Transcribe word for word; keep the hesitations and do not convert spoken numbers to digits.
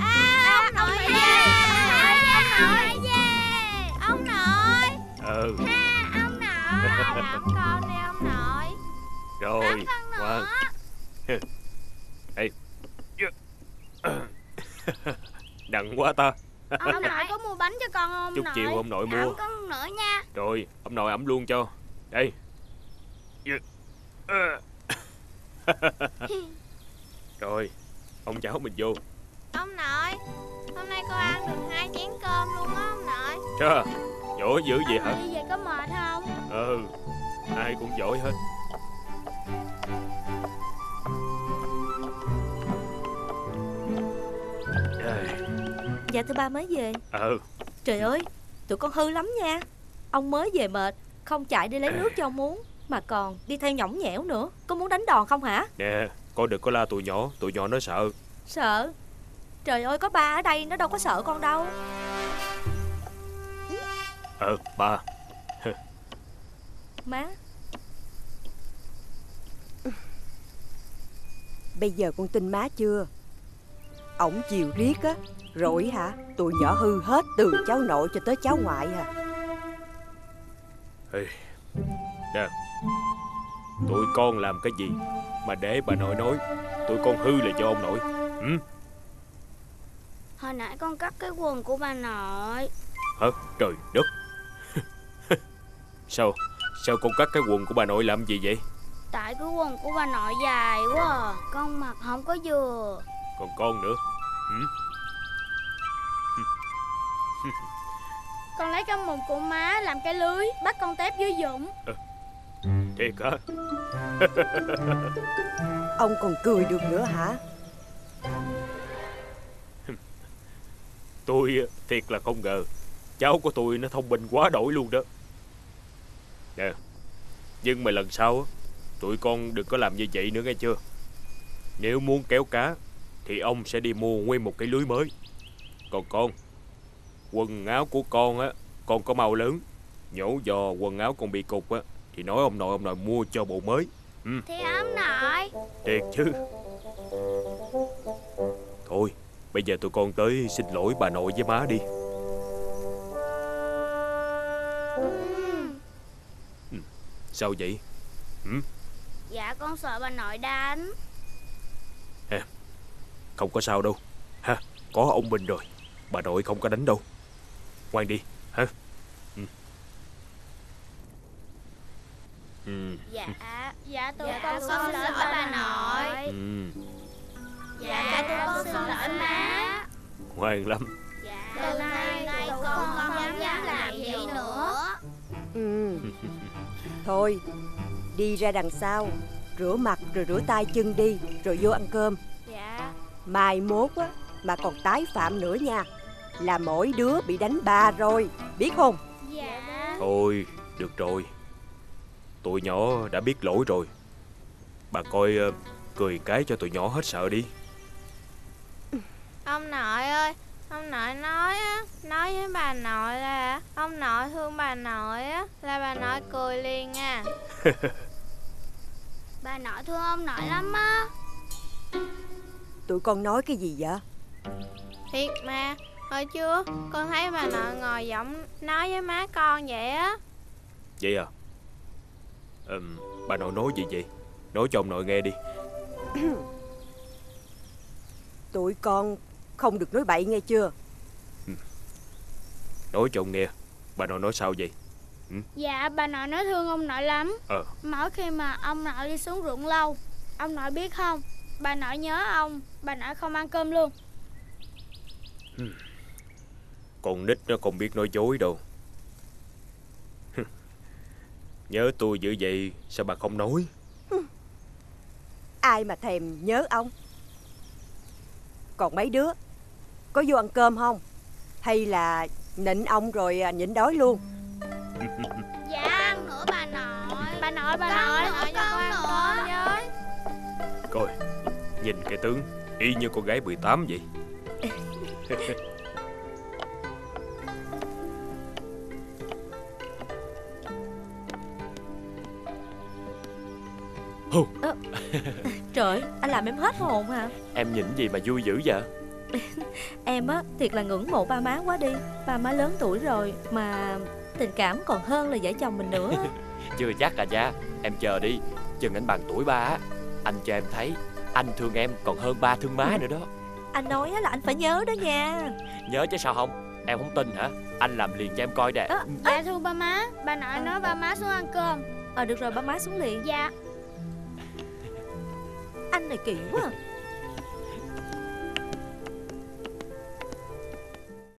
À, ông nội về. Ông nội về. Ông nội. Ừ. Ha, ông nội. Ẵm con đi ông nội. Rồi. Quá. Ê. Đặng quá ta. Ông nội có mua bánh cho con không? Chút chiều ông nội mua. Con nữa nha. Rồi, ông nội ẵm luôn cho. Đây. Rồi, ông cháu mình vô. Ông nội, hôm nay cô ăn được hai chén cơm luôn á ông nội. Chà, giỏi dữ vậy hả? Đi về có mệt không? Ừ, ai cũng giỏi hết. Dạ thưa ba mới về. Ừ. Trời ơi, tụi con hư lắm nha. Ông mới về mệt, không chạy đi lấy nước cho ông uống, mà còn đi theo nhõng nhẽo nữa. Có muốn đánh đòn không hả? Nè, con đừng có la tụi nhỏ, tụi nhỏ nó sợ. Sợ? Trời ơi, có ba ở đây nó đâu có sợ con đâu. Ờ, ba. Má. Bây giờ con tin má chưa? Ổng chiều riết á, rồi hả? Tụi nhỏ hư hết từ cháu nội cho tới cháu ngoại à. Ê, nè, tụi con làm cái gì mà để bà nội nói? Tụi con hư là do ông nội. Ừ? Hồi nãy con cắt cái quần của bà nội. Hả? Trời đất. Sao? Sao con cắt cái quần của bà nội làm gì vậy? Tại cái quần của bà nội dài quá à. Con mặc không có vừa. Còn con nữa. Ừ? Con lấy cái mùng của má làm cái lưới bắt con tép dưới vũng. À, thiệt hả? Ông còn cười được nữa hả? Tôi thiệt là không ngờ cháu của tôi nó thông minh quá đổi luôn đó. Nè, nhưng mà lần sau tụi con đừng có làm như vậy nữa nghe chưa? Nếu muốn kéo cá thì ông sẽ đi mua nguyên một cái lưới mới. Còn con, quần áo của con á, con có mau lớn, nhổ dò quần áo con bị cục á thì nói ông nội, ông nội mua cho bộ mới. Ừ. Thì ông nội. Thiệt chứ. Thôi, bây giờ tụi con tới xin lỗi bà nội với má đi. Ừ. Sao vậy? Ừ? Dạ con sợ bà nội đánh. À, không có sao đâu. Ha, có ông mình rồi, bà nội không có đánh đâu. Ngoan đi, hả? Ừ. Ừ. Dạ, dạ tụi dạ, con xin lỗi bà nội. Ừ. Dạ, tụi con xin lỗi má. Ngoan lắm. Dạ, từ nay tụi con không dám làm vậy nữa. Ừ. Thôi, đi ra đằng sau, rửa mặt rồi rửa tay chân đi, rồi vô ăn cơm. Dạ. Mai mốt á, mà còn tái phạm nữa nha, là mỗi đứa bị đánh ba rồi, biết không? Dạ. Thôi, được rồi. Tụi nhỏ đã biết lỗi rồi. Bà coi cười cái cho tụi nhỏ hết sợ đi. Ông nội ơi, ông nội nói á, nói với bà nội là ông nội thương bà nội á, là bà nội cười liền à. Bà nội thương ông nội lắm á. Tụi con nói cái gì vậy? Thiệt mà, hồi chưa con thấy bà nội ngồi giọng nói với má con vậy á. Vậy à? Ừ, bà nội nói gì vậy? Nói cho ông nội nghe đi. Tụi con không được nói bậy nghe chưa? Nói cho ông nghe, bà nội nói sao vậy? Ừ? Dạ, bà nội nói thương ông nội lắm. Ờ. Mỗi khi mà ông nội đi xuống ruộng lâu, ông nội biết không, bà nội nhớ ông, bà nội không ăn cơm luôn. Con nít nó không biết nói dối đâu. Nhớ tôi dữ vậy sao bà không nói? Ai mà thèm nhớ ông. Còn mấy đứa, có vô ăn cơm không? Hay là nịnh ông rồi nhịn đói luôn? Dạ ăn nữa bà nội. Bà nội, bà nội, nội cho con ăn cơm với. Coi, nhìn cái tướng y như con gái mười tám vậy. Ờ, trời, anh làm em hết hồn hả? Em nhìn gì mà vui dữ vậy? Em á, thiệt là ngưỡng mộ ba má quá đi. Ba má lớn tuổi rồi mà tình cảm còn hơn là vợ chồng mình nữa. Chưa chắc à cha. Em chờ đi, chừng anh bằng tuổi ba á, anh cho em thấy anh thương em còn hơn ba thương má nữa đó. Anh nói là anh phải nhớ đó nha. Nhớ chứ sao không, em không tin hả? Anh làm liền cho em coi nè. À, dạ à. Thương ba má. Bà nội à, nói ba má xuống ăn cơm. Ờ à, được rồi, ba má xuống liền. Dạ. Anh này kỳ quá à.